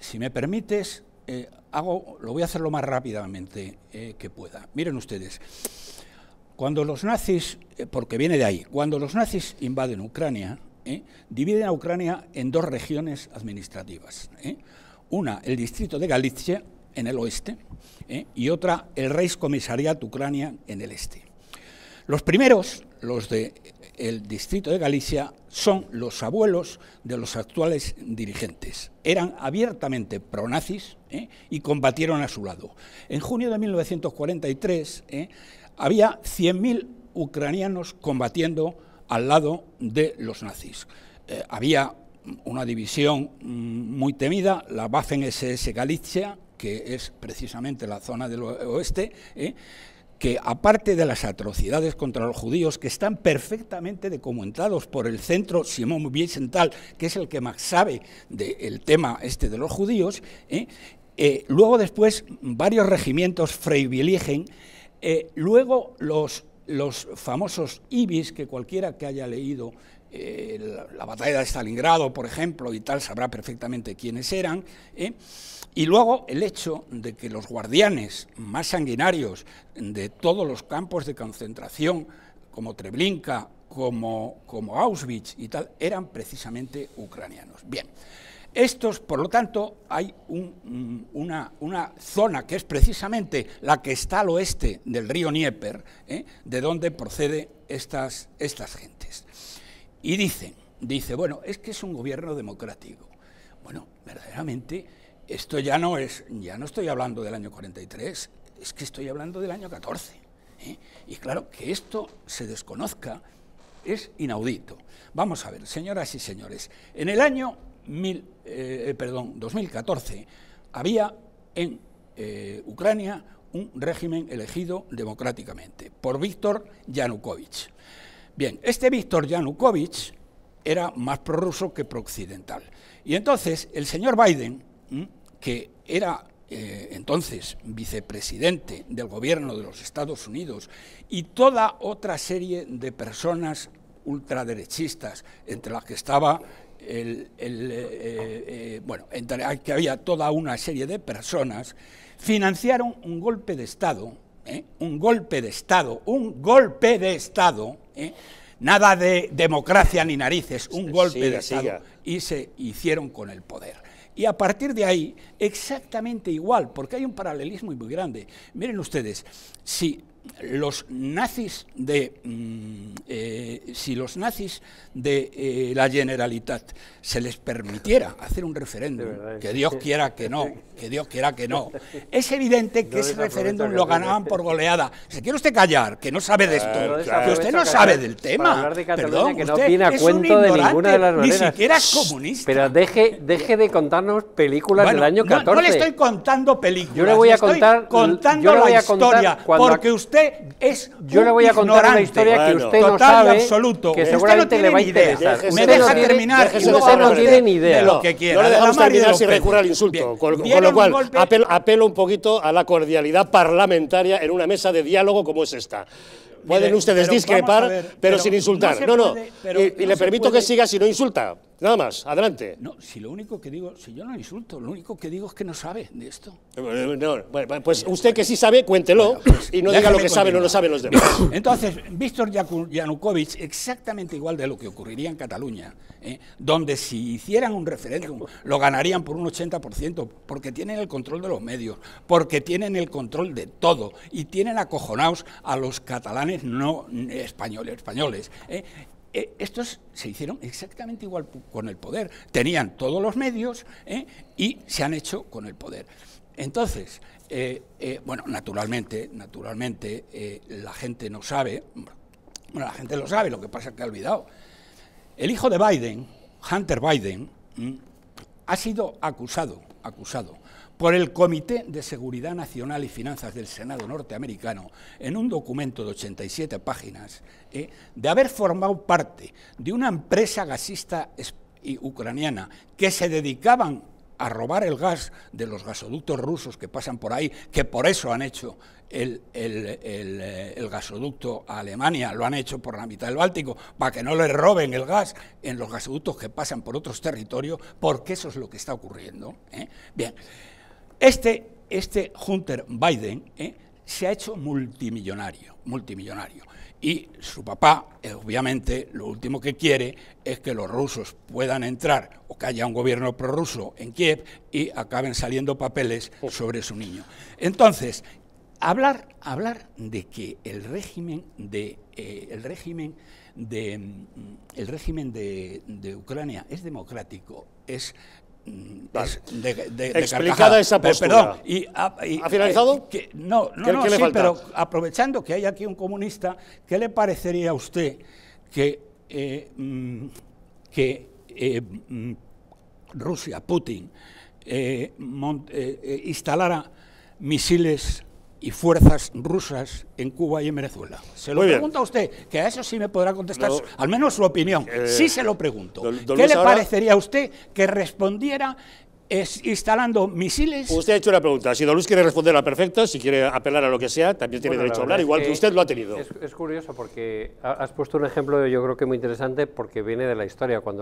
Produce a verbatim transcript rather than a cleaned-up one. Si me permites, eh, hago, lo voy a hacer lo más rápidamente eh, que pueda. Miren ustedes, cuando los nazis, eh, porque viene de ahí, cuando los nazis invaden Ucrania, eh, dividen a Ucrania en dos regiones administrativas. Eh, una, el distrito de Galicia, en el oeste, eh, y otra, el Reichskommissariat Ucrania, en el este. Los primeros, los del de distrito de Galicia, son los abuelos de los actuales dirigentes. Eran abiertamente pronazis ¿eh? y combatieron a su lado. En junio de mil novecientos cuarenta y tres ¿eh? había cien mil ucranianos combatiendo al lado de los nazis. Eh, había una división muy temida, la Waffen ese ese Galicia, que es precisamente la zona del oeste, ¿eh? que aparte de las atrocidades contra los judíos, que están perfectamente documentados por el centro Simon Wiesenthal, que es el que más sabe del tema este de los judíos, ¿eh? Eh, luego después varios regimientos Freiwilligen, eh, luego los, los famosos ibis, que cualquiera que haya leído eh, la, la batalla de Stalingrado, por ejemplo, y tal, sabrá perfectamente quiénes eran, ¿eh? Y luego el hecho de que los guardianes más sanguinarios de todos los campos de concentración, como Treblinka, como, como Auschwitz y tal, eran precisamente ucranianos. Bien, estos, por lo tanto, hay un, una, una zona que es precisamente la que está al oeste del río Dnieper, ¿eh? de donde proceden estas, estas gentes. Y dicen, dice, bueno, es que es un gobierno democrático. Bueno, verdaderamente... Esto ya no es, ya no estoy hablando del año cuarenta y tres, es que estoy hablando del año catorce. ¿eh? Y claro, que esto se desconozca es inaudito. Vamos a ver, señoras y señores, en el año mil, eh, perdón, dos mil catorce había en eh, Ucrania un régimen elegido democráticamente por Viktor Yanukovych. Bien, este Viktor Yanukovych era más prorruso que prooccidental. Y entonces el señor Biden, que era eh, entonces vicepresidente del gobierno de los Estados Unidos, y toda otra serie de personas ultraderechistas, entre las que estaba el, el eh, eh, bueno, entre las que había toda una serie de personas, financiaron un golpe de Estado, ¿eh? un golpe de Estado, un golpe de Estado, ¿eh? nada de democracia ni narices, un golpe siga, de Estado, siga. y se hicieron con el poder. Y a partir de ahí, exactamente igual, porque hay un paralelismo muy grande. Miren ustedes, si los nazis de, mm, eh, si los nazis de eh, la Generalitat se les permitiera hacer un referéndum, que Dios quiera que no, que Dios quiera que no, es evidente que no ese referéndum lo ganaban por goleada. ¿Se quiere usted callar? Que no sabe de esto, claro, claro, que usted no sabe del tema. De Perdón, que no usted tiene es cuento un ignorante, de de las ni siquiera es comunista. Pero deje, deje de contarnos películas bueno, del año catorce. No, no le estoy contando películas, yo le voy a contar, contando yo le voy a contar la historia, porque usted... Usted es Yo le voy a contar una historia bueno, que usted no sabe, absoluto. que seguramente no le va a interesar. Deje, me deja no terminar, y luego usted no tiene ni idea de lo que quiera. No, no le dejamos de terminar sin recurrir al insulto, con, con lo cual un apelo, apelo un poquito a la cordialidad parlamentaria en una mesa de diálogo como es esta. Pueden Miren, ustedes pero discrepar, ver, pero, pero sin insultar. No, no, puede, no. Y, y no le permito puede. que siga si no insulta. Nada más, adelante. No, si lo único que digo, si yo no insulto, lo único que digo es que no sabe de esto. No, no, bueno, pues usted que sí sabe, cuéntelo bueno, pues, y no diga lo que continuar. sabe, no lo saben los demás. Entonces, Víctor Yanukovych, exactamente igual de lo que ocurriría en Cataluña, ¿eh? donde si hicieran un referéndum lo ganarían por un ochenta por ciento, porque tienen el control de los medios, porque tienen el control de todo y tienen acojonados a los catalanes no españoles, españoles. Eh, eh, estos se hicieron exactamente igual con el poder, tenían todos los medios eh, y se han hecho con el poder. Entonces, eh, eh, bueno, naturalmente, naturalmente eh, la gente no sabe, bueno, la gente lo sabe, lo que pasa es que ha olvidado. El hijo de Biden, Hunter Biden, mm, ha sido acusado, acusado. por el Comité de Seguridad Nacional y Finanzas del Senado norteamericano, en un documento de ochenta y siete páginas, eh, de haber formado parte de una empresa gasista ucraniana que se dedicaban a robar el gas de los gasoductos rusos que pasan por ahí, que por eso han hecho el, el, el, el gasoducto a Alemania, lo han hecho por la mitad del Báltico, para que no les roben el gas en los gasoductos que pasan por otros territorios, porque eso es lo que está ocurriendo, ¿eh? Bien, este, este Hunter Biden, ¿eh?, se ha hecho multimillonario, multimillonario. Y su papá, eh, obviamente, lo último que quiere es que los rusos puedan entrar o que haya un gobierno prorruso en Kiev y acaben saliendo papeles sobre su niño. Entonces, hablar, hablar de que el régimen de, eh, el régimen de, el régimen de, de Ucrania es democrático es... Vale. De, de, de explicada carcajada. Esa postura. Perdón, y, y, ¿ha finalizado? Que, no, no, ¿Qué, no qué sí, le falta? Pero aprovechando que hay aquí un comunista, ¿qué le parecería a usted que, eh, que eh, Rusia, Putin, eh, mont, eh, instalara misiles y fuerzas rusas en Cuba y en Venezuela? Se lo pregunto a usted, que a eso sí me podrá contestar, no, al menos su opinión. Eh, sí se lo pregunto. Don, don ¿Qué Luis le ahora, parecería a usted que respondiera es, instalando misiles? Usted ha hecho una pregunta. Si don Luis quiere responder a perfecta, si quiere apelar a lo que sea, también tiene bueno, derecho a hablar, igual que, que usted lo ha tenido. Es, es curioso porque has puesto un ejemplo yo creo que muy interesante porque viene de la historia. Cuando